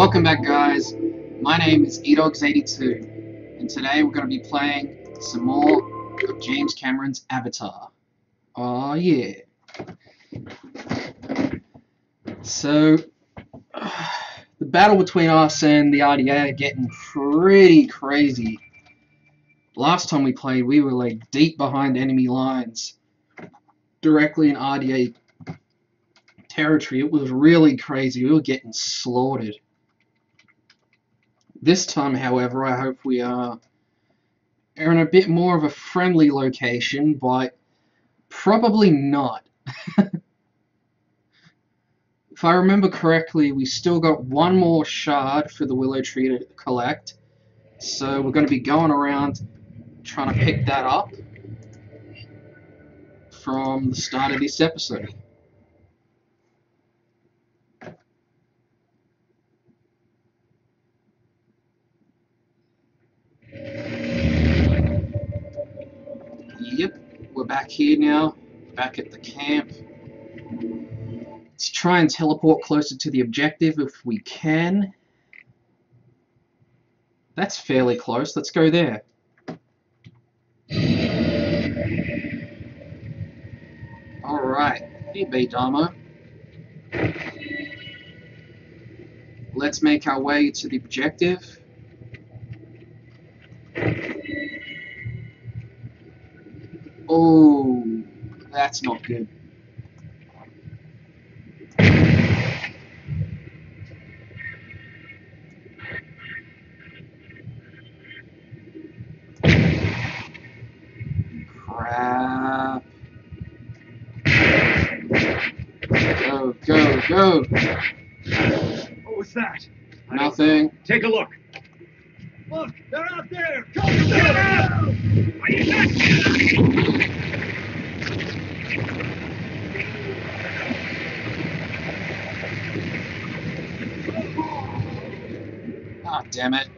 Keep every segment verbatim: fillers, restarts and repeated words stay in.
Welcome back, guys. My name is Edogz eighty-two, and today we're going to be playing some more of James Cameron's Avatar. Oh yeah. So, uh, the battle between us and the R D A are getting pretty crazy. Last time we played, we were like deep behind enemy lines, directly in R D A territory. It was really crazy. We were getting slaughtered. This time, however, I hope we are in a bit more of a friendly location, but probably not. If I remember correctly, we still got one more shard for the Willow Tree to collect, so we're going to be going around trying to pick that up from the start of this episode. Yep, we're back here now, back at the camp. Let's try and teleport closer to the objective if we can. That's fairly close, let's go there. Alright, here Beyda'amo. Let's make our way to the objective. Oh, that's not good. Crap. Go, go, go. What was that? Nothing. Take a look. Look, they're out there. Go, go. Are you not? Ah, oh, damn it.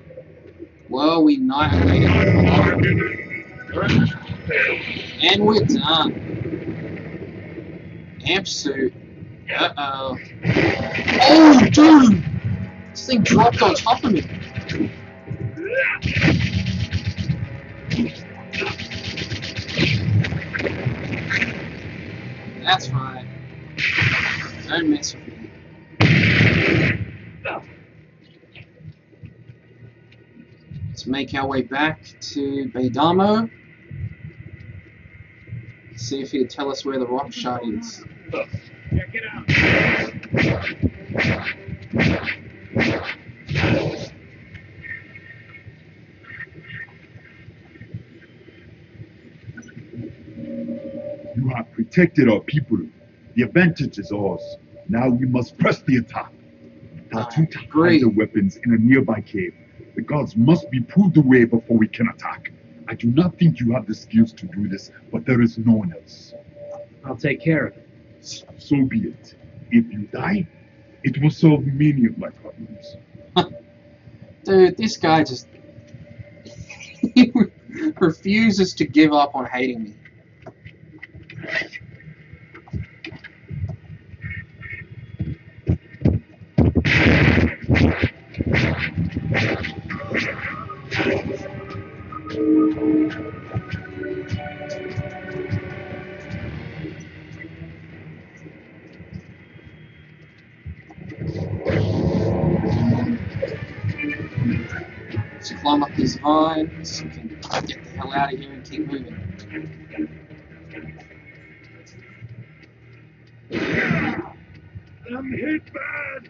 Well, we annihilated a lot of them. And we're done. Amp suit. Uh-oh. Oh, dude! This thing dropped on top of me. That's right. Don't mess with me. Let's make our way back to Beyda'amo. See if he'll tell us where the rock shard is. Check it out. You have protected our people. The advantage is ours. Now we must press the attack. Tatu hide the weapons in a nearby cave. The gods must be pulled away before we can attack. I do not think you have the skills to do this, but there is no one else. I'll take care of it. So be it. If you die, it will solve many of my problems. Dude, this guy just... he refuses to give up on hating me. To climb up these vines, we can get the hell out of here and keep moving. I'm hit bad!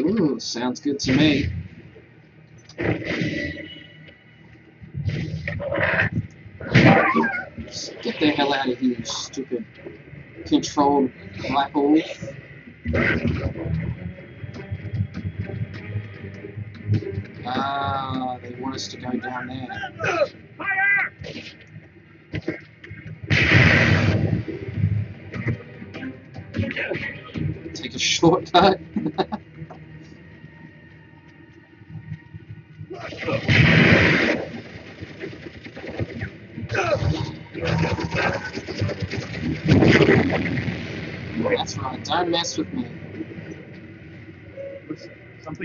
Ooh, sounds good to me. Just get the hell out of here, you stupid controlled black hole. Ah, they want us to go down there. Fire! Take a shortcut. That's right, don't mess with me.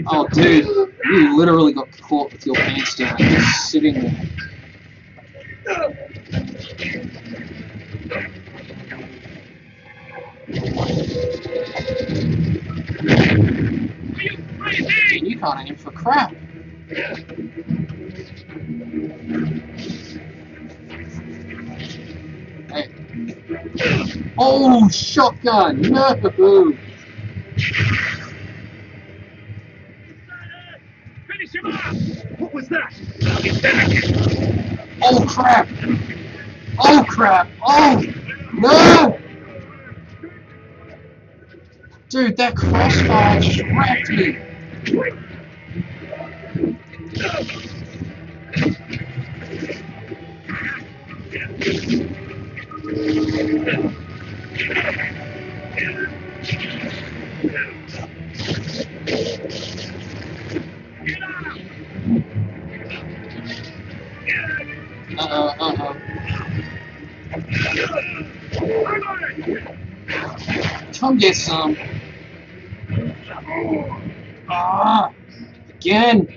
Oh, dude, you literally got caught with your pants down, just sitting there. And you can't aim for crap. Hey. Oh, shotgun! No! Finish him off! What was that? Get back! Oh crap! Oh crap! Oh! No! Dude, that crossfire just wrecked me! Get out! Uh-oh, uh-oh. Come get some. Ah! Again!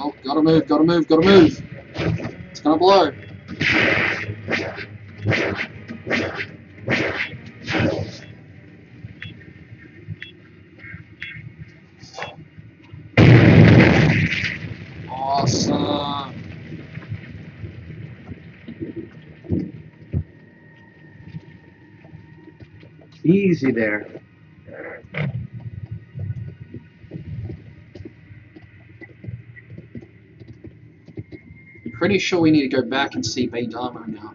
Oh, gotta move, gotta move, gotta move. It's gonna blow. Awesome. Easy there. I'm pretty sure we need to go back and see Beyda'amo now.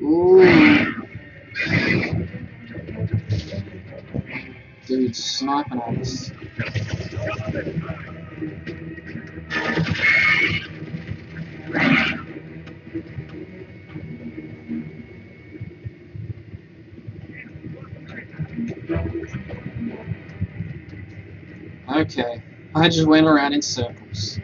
Ooh. Dude, sniping on us. Okay, I just went around in circles.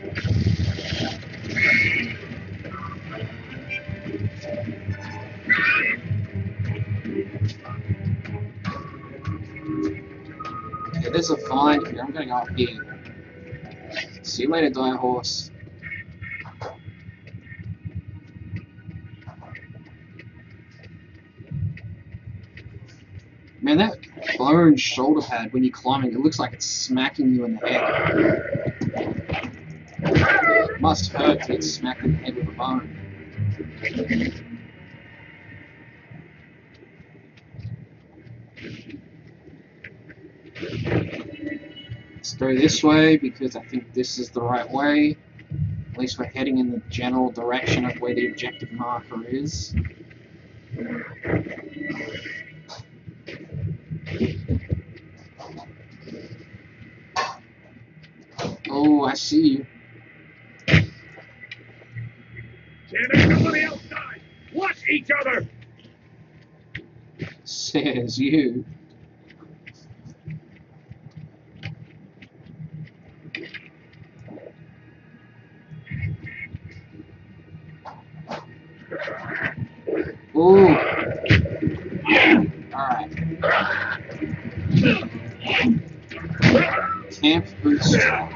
There's a vine here. I'm gonna go up here. See you later, Direhorse. Man, that bone shoulder pad when you're climbing, it looks like it's smacking you in the head. It must hurt to get smacked in the head with a bone. Let's go this way because I think this is the right way. At least we're heading in the general direction of where the objective marker is. Oh, I see you. Damn it, somebody else died! Watch each other! Says you. Ooh. Alright. Camp Bootstrap.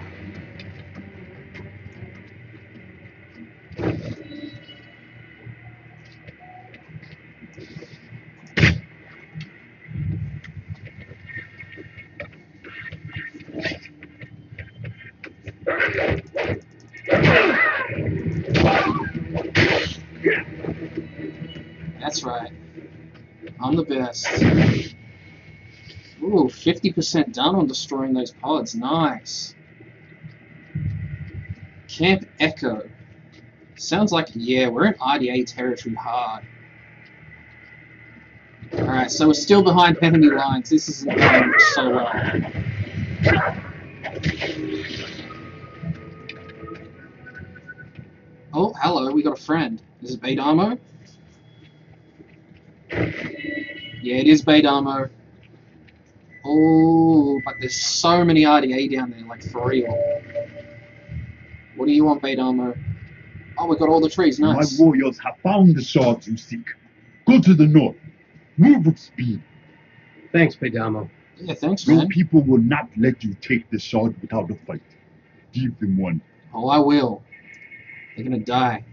That's right. I'm the best. Ooh, fifty percent done on destroying those pods. Nice. Camp Echo. Sounds like, yeah, we're in R D A territory hard. Alright, so we're still behind enemy lines. This isn't going so well. Oh, hello, we got a friend. Is it Beyda'amo? Yeah, it is Beyda'amo. Oh, but there's so many R D A down there, like for real. What do you want, Beyda'amo? Oh, we got all the trees, nice. My warriors have found the shards you seek. Go to the north. Move with speed. Thanks, Beyda'amo. Yeah, thanks, man. Your people will not let you take the shard without a fight. Give them one. Oh, I will. They're gonna die.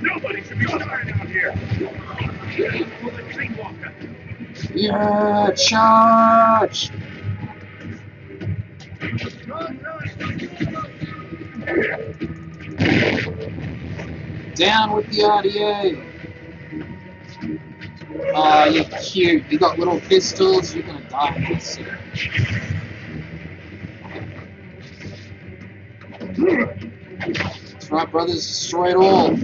Nobody should be dying out here. Yeah, charge! Down with the R D A! Aw, oh, you're cute. You got little pistols. You're gonna die in this city. That's right, brothers. Destroy it all.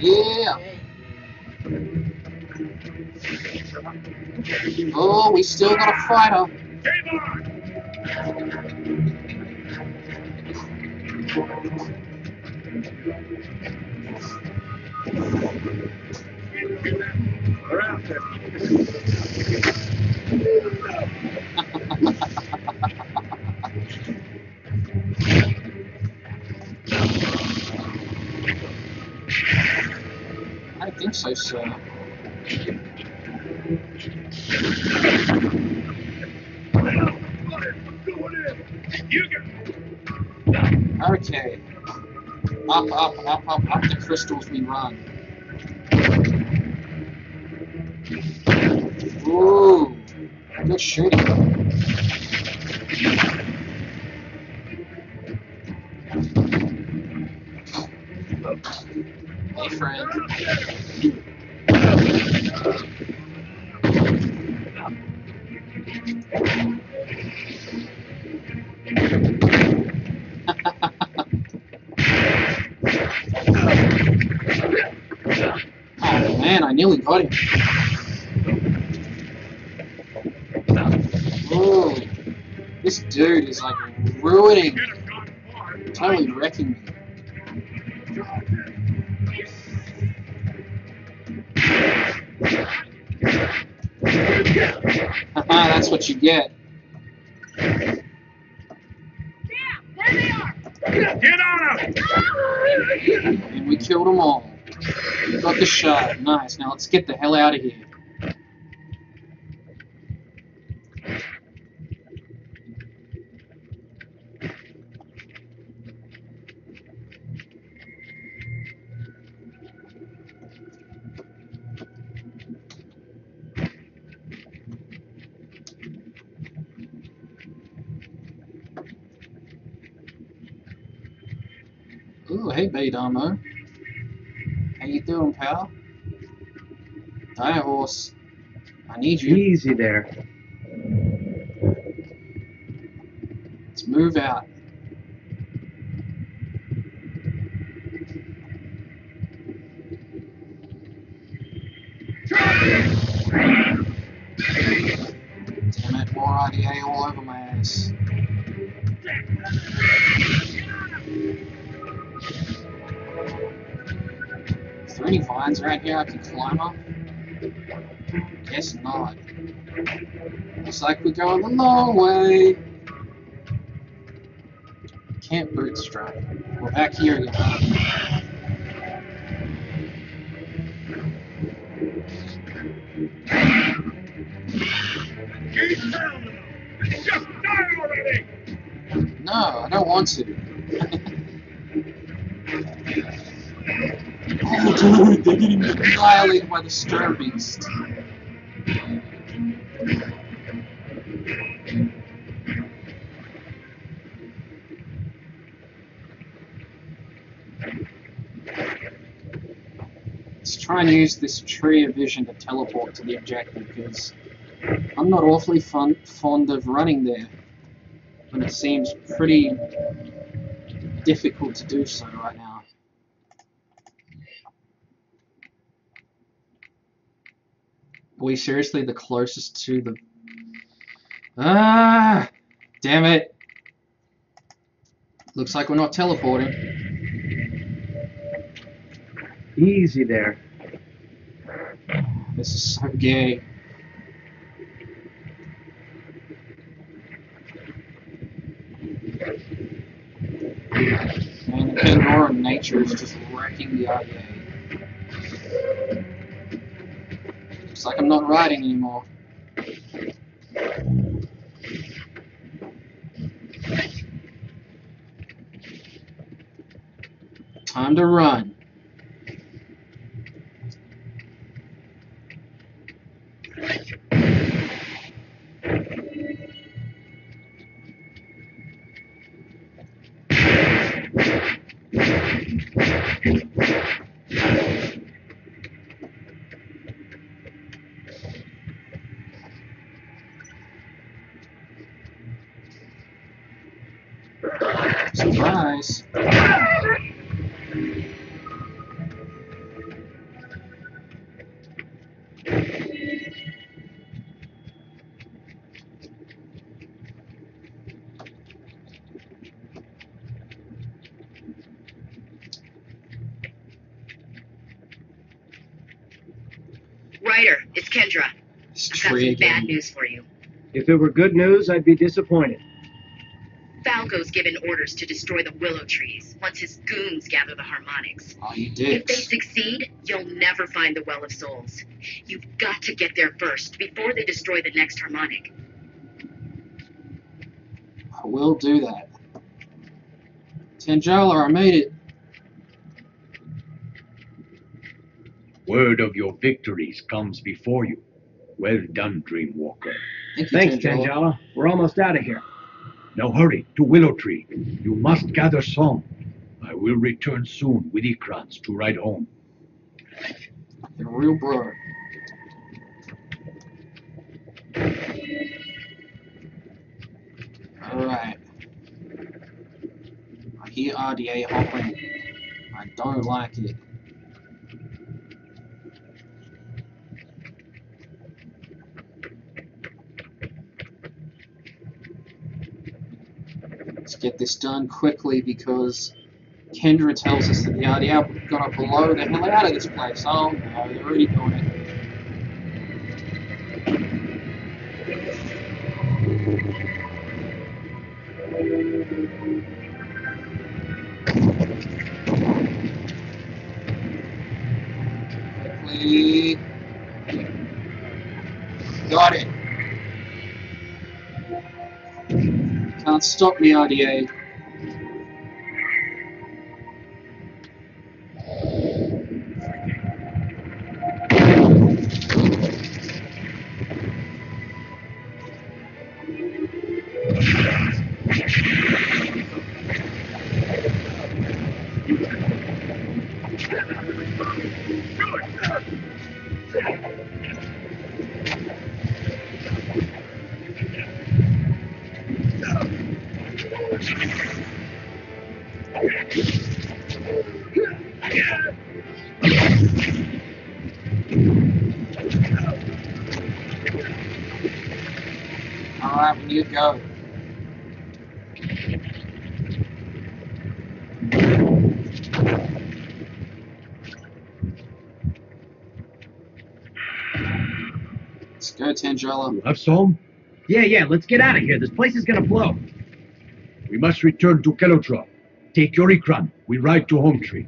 Yeah! Oh, we still got a fighter. I don't think so, sir. Okay. Up, up, up, up, up the crystals we run. Ooh, good shooting. Hey, friend. Man, I nearly got him. Oh, this dude is like ruining, totally wrecking me. That's what you get. Yeah, there they are. Get on him! And we killed them all. We got the shot. Nice. Now let's get the hell out of here. Ooh, hey, Beyda'amo. How you doing, pal? Direhorse, I need you. Easy there. Let's move out. Damn it, more R D A all over my ass. Are there any vines around here I can climb up? Guess not. Looks like we're going the long way. Can't bootstrap. We're back here again. Just die already! No, I don't want to. Oh, dude, they're getting annihilated by the Star Beast. Let's try and use this tree of vision to teleport to the objective, because I'm not awfully fun, fond of running there, but it seems pretty difficult to do so right now. Are we seriously the closest to the... Ah! Damn it! Looks like we're not teleporting. Easy there. This is so gay. And the Pandora nature is just wrecking the R D A. Looks like I'm not riding anymore. Time to run. Surprise. I've got bad news for you. If it were good news, I'd be disappointed. Falco's given orders to destroy the willow trees once his goons gather the harmonics. Oh, you did. If they succeed, you'll never find the Well of Souls. You've got to get there first, before they destroy the next harmonic. I will do that. Tan Jala, I made it. Word of your victories comes before you. Well done, Dreamwalker. Thank you, Thanks, Tan Jala. We're almost out of here. Now hurry, to Willow Tree. You must gather song. I will return soon with Ikrans to ride home. The real bro. Alright. I hear R D A hopping. I don't like it. Get this done quickly because Kendra tells us that the R D A got up below. They're hell out of this place. Oh no, they're already doing it. Quickly. Got it. Can't stop me, R D A. Alright, we need to go. Let's go, Tan Jala. You have some? Yeah, yeah, let's get out of here. This place is gonna blow. We must return to Kelotrop. Take your Ikran. We ride to Hometree.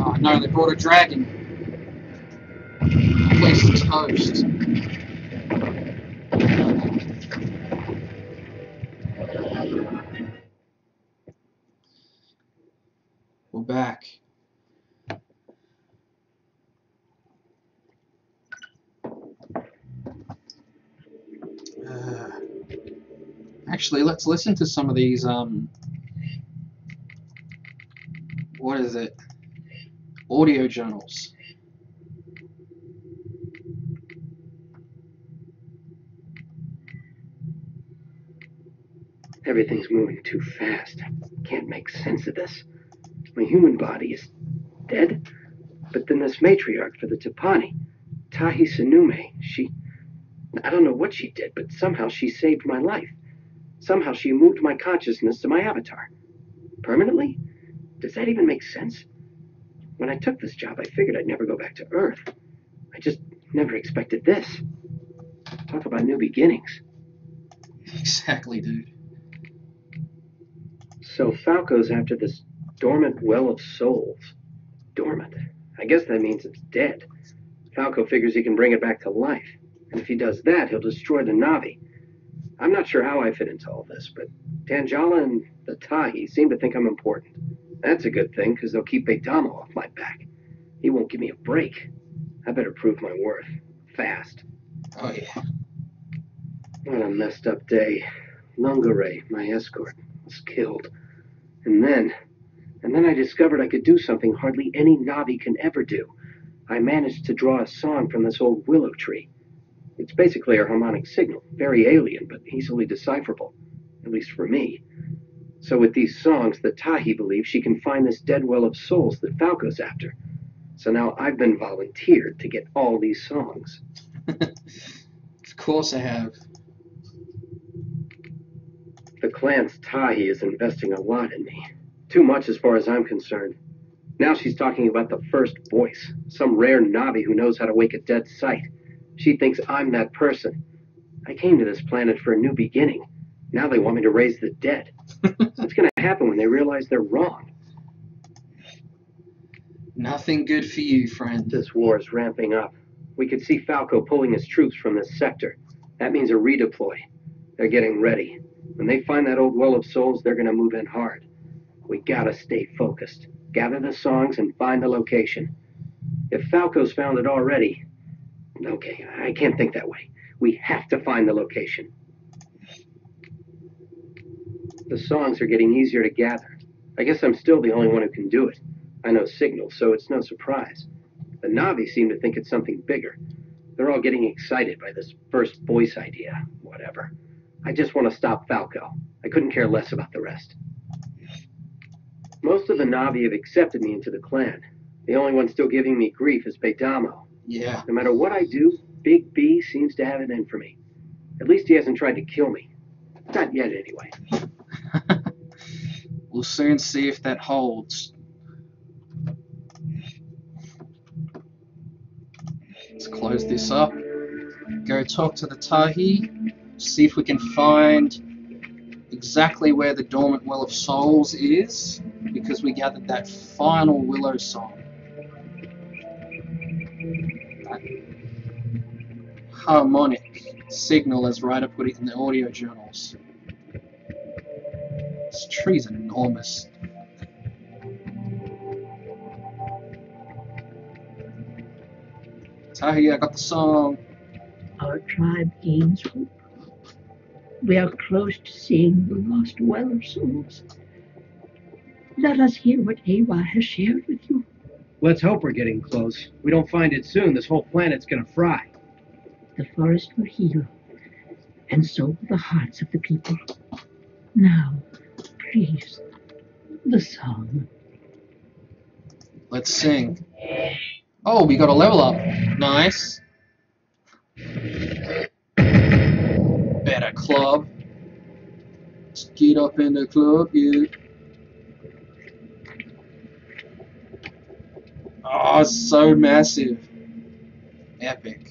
Oh no, they brought a dragon. Place is toast. We're back. Uh, actually, let's listen to some of these, um, what is it? Audio journals. Everything's moving too fast. I can't make sense of this. My human body is dead, but then this matriarch for the Tipani, Tahi Sunume, she... I don't know what she did, but somehow she saved my life. Somehow she moved my consciousness to my avatar. Permanently? Does that even make sense? When I took this job, I figured I'd never go back to Earth. I just never expected this. Talk about new beginnings. Exactly, dude. So Falco's after this dormant well of souls. Dormant. I guess that means it's dead. Falco figures he can bring it back to life. And if he does that, he'll destroy the Na'vi. I'm not sure how I fit into all this, but Tan Jala and the Tahii seem to think I'm important. That's a good thing, because they'll keep Beyda'amo off my back. He won't give me a break. I better prove my worth. Fast. Oh, yeah. What a messed up day. Lungare, my escort, was killed. And then... And then I discovered I could do something hardly any Na'vi can ever do. I managed to draw a song from this old willow tree. It's basically a harmonic signal, very alien, but easily decipherable, at least for me. So with these songs, the Tahii believes she can find this dead well of souls that Falco's after. So now I've been volunteered to get all these songs. Of course I have. The clan's Tahii is investing a lot in me. Too much as far as I'm concerned. Now she's talking about the first voice, some rare Na'vi who knows how to wake a dead sight. She thinks I'm that person. I came to this planet for a new beginning. Now they want me to raise the dead. What's going to happen when they realize they're wrong? Nothing good for you, friend. This war is ramping up. We could see Falco pulling his troops from this sector. That means a redeploy. They're getting ready. When they find that old well of souls, they're going to move in hard. We gotta stay focused. Gather the songs and find the location. If Falco's found it already... Okay, I can't think that way. We have to find the location. The songs are getting easier to gather. I guess I'm still the only one who can do it. I know signals, so it's no surprise. The Na'vi seem to think it's something bigger. They're all getting excited by this first voice idea, whatever. I just want to stop Falco. I couldn't care less about the rest. Most of the Na'vi have accepted me into the clan. The only one still giving me grief is Beyda'amo. Yeah. No matter what I do, Big B seems to have it in for me. At least he hasn't tried to kill me. Not yet, anyway. We'll soon see if that holds. Let's close this up. Go talk to the Tahii. See if we can find exactly where the Dormant Well of Souls is, because we gathered that final Willow song. Harmonic signal, as Ryder put it in the audio journals. This tree's enormous. Tahii, I got the song. Our tribe gains hope. We are close to seeing the lost well of souls. Let us hear what Ewa has shared with you. Let's hope we're getting close. We don't find it soon, this whole planet's gonna fry. The forest will heal, and so will the hearts of the people. Now, please, the song. Let's sing. Oh, we got a level up. Nice. Better club. Let's get up in the club, yeah. Oh, so massive. Epic.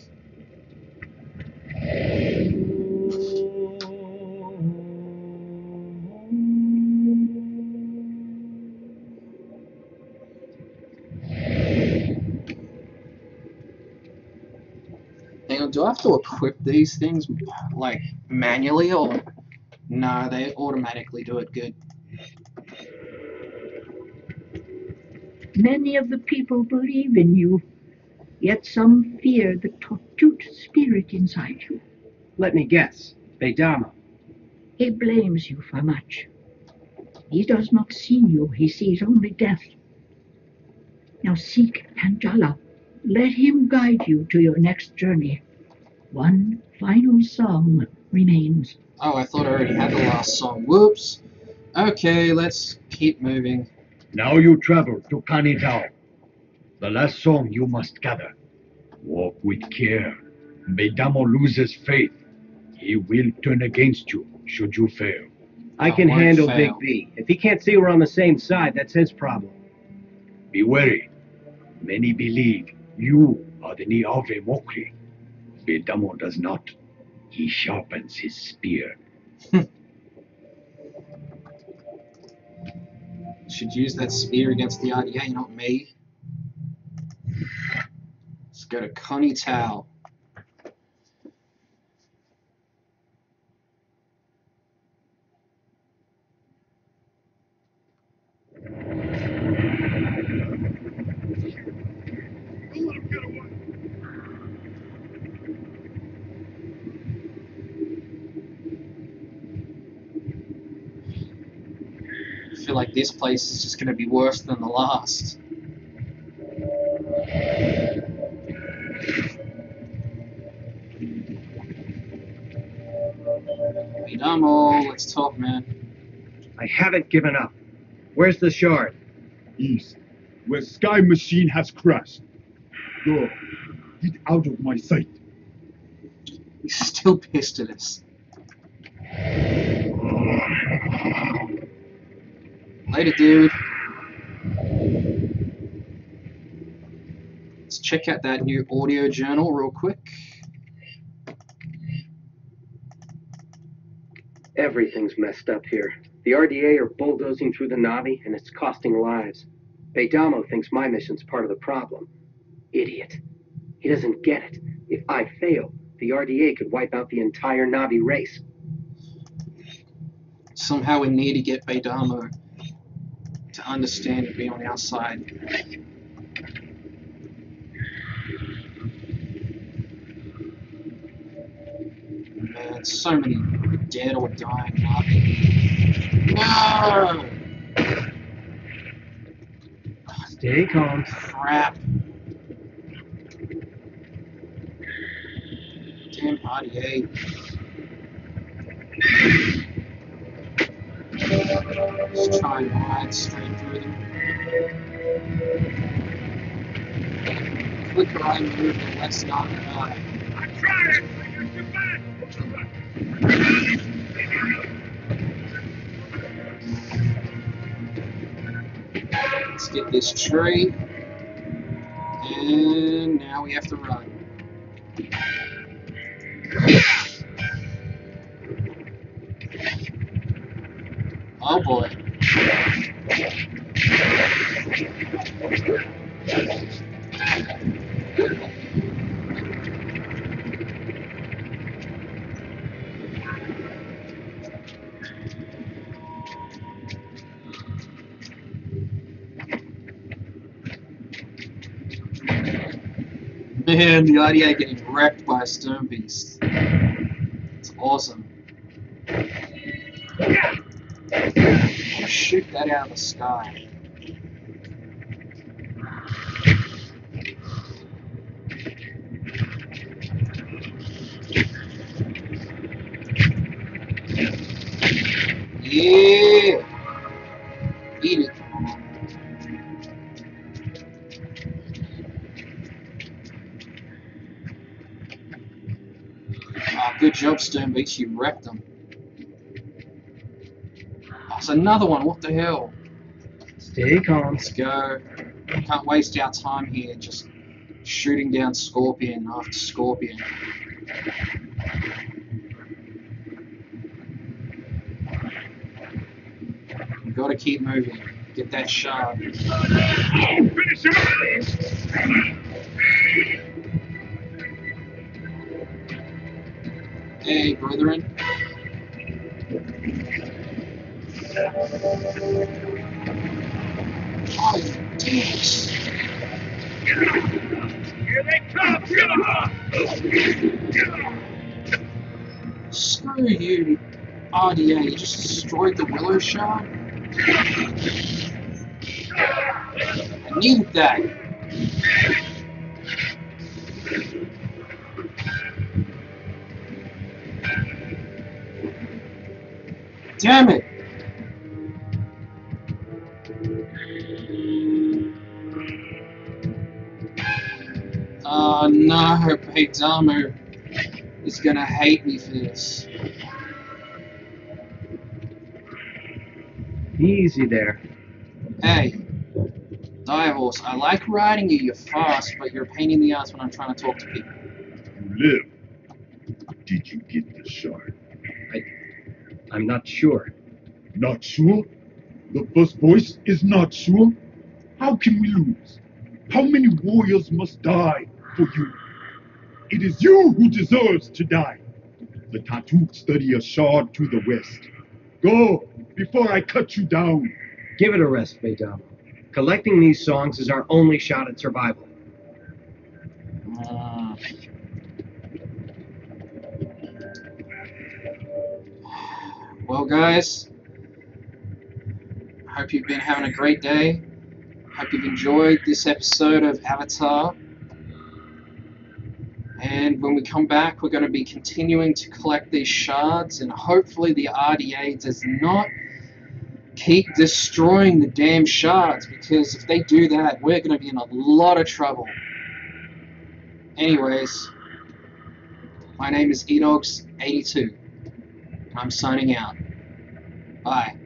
Now, do I have to equip these things, like, manually, or... No, they automatically do it good. Many of the people believe in you, yet some fear the tortured spirit inside you. Let me guess, Baidama. He blames you for much. He does not see you, he sees only death. Now seek Panjala. Let him guide you to your next journey. One final song remains. Oh, I thought I already had the last song. Whoops. Okay, let's keep moving. Now you travel to Kxanìa Taw. The last song you must gather. Walk with care. Bedamo loses faith. He will turn against you should you fail. I can I handle fail. Big B. If he can't see we're on the same side, that's his problem. Be wary. Many believe you are the Niave Mokri. Bedamo does not. He sharpens his spear. Should use that spear against the R D A, not me. Let's go to Kxanìa Taw. I feel like this place is just going to be worse than the last. Beyda'amo, let's talk, man. I haven't given up. Where's the shard? East, where Sky Machine has crashed. Go, get out of my sight. He's still pissed at us. Later, dude. Let's check out that new audio journal real quick. Everything's messed up here. The R D A are bulldozing through the Na'vi, and it's costing lives. Beyda'amo thinks my mission's part of the problem. Idiot. He doesn't get it. If I fail, the R D A could wipe out the entire Na'vi race. Somehow we need to get Beyda'amo to understand and be on our side. Man, so many dead or dying. No! Stay calm. Crap. Damn R D A. Just try and ride straight through them. Click the right move and let's not die. I'm trying! You're too bad! Let's get this tree. And now we have to run. Oh boy. Man, the R D A getting wrecked by a stone beast. It's awesome. Shoot that out of the sky. Yeah! Eat it. Ah, good job, Stone Beach, you wrecked them. Another one, what the hell? Stay calm. Let's go. We can't waste our time here just shooting down scorpion after scorpion. We've got to keep moving. Get that shard. Finish him. Hey, brethren. Oh, dicks. Here they come! Screw you, R D A, you just destroyed the willow shard? I need that! Damn it! Oh, no, her Baidama is gonna hate me for this. Easy there. Hey, Direhorse, I like riding you, you're fast, but you're a pain in the ass when I'm trying to talk to people. You live. Did you get the shard? I, I'm not sure. Not sure? The first voice is not sure? How can we lose? How many warriors must die for you? It is you who deserves to die. The Tatuk study a shard to the west. Go, before I cut you down. Give it a rest, Bedamo. Collecting these songs is our only shot at survival. Uh, well, guys, hope you've been having a great day. Hope you've enjoyed this episode of Avatar. And when we come back, we're going to be continuing to collect these shards, and hopefully the R D A does not keep destroying the damn shards, because if they do that, we're going to be in a lot of trouble. Anyways, my name is Edogz eighty-two, and I'm signing out. Bye.